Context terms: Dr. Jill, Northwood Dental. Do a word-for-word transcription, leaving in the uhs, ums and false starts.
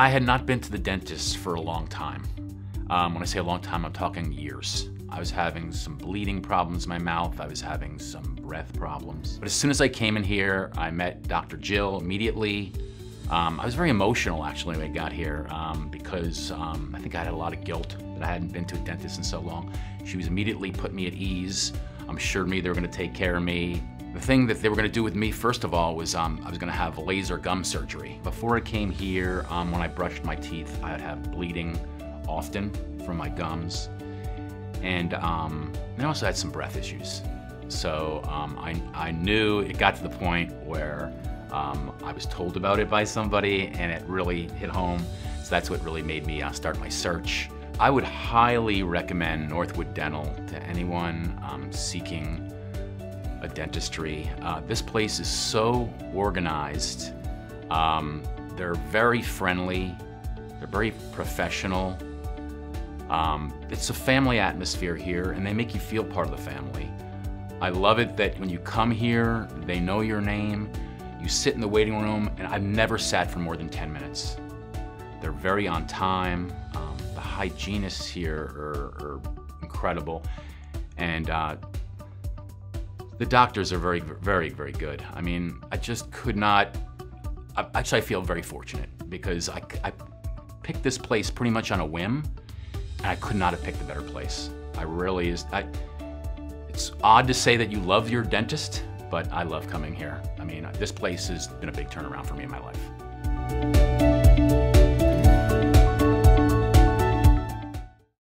I had not been to the dentist for a long time. Um, when I say a long time, I'm talking years. I was having some bleeding problems in my mouth. I was having some breath problems. But as soon as I came in here, I met Doctor Jill immediately. Um, I was very emotional actually when I got here um, because um, I think I had a lot of guilt that I hadn't been to a dentist in so long. She was immediately put me at ease, assured me they were gonna take care of me. The thing that they were gonna do with me first of all was um, I was gonna have laser gum surgery. Before I came here, um, when I brushed my teeth, I'd have bleeding often from my gums. And um, I also had some breath issues. So um, I, I knew it got to the point where um, I was told about it by somebody and it really hit home. So that's what really made me uh, start my search. I would highly recommend Northwood Dental to anyone um, seeking a dentistry. Uh, this place is so organized. Um, they're very friendly. They're very professional. Um, it's a family atmosphere here, and they make you feel part of the family. I love it that when you come here, they know your name, you sit in the waiting room, and I've never sat for more than ten minutes. They're very on time. Um, the hygienists here are, are incredible, and uh, the doctors are very, very, very good. I mean, I just could not, I, actually I feel very fortunate because I, I picked this place pretty much on a whim. And I could not have picked a better place. I really is, I, it's odd to say that you love your dentist, but I love coming here. I mean, this place has been a big turnaround for me in my life.